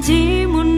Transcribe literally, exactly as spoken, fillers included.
janjimu.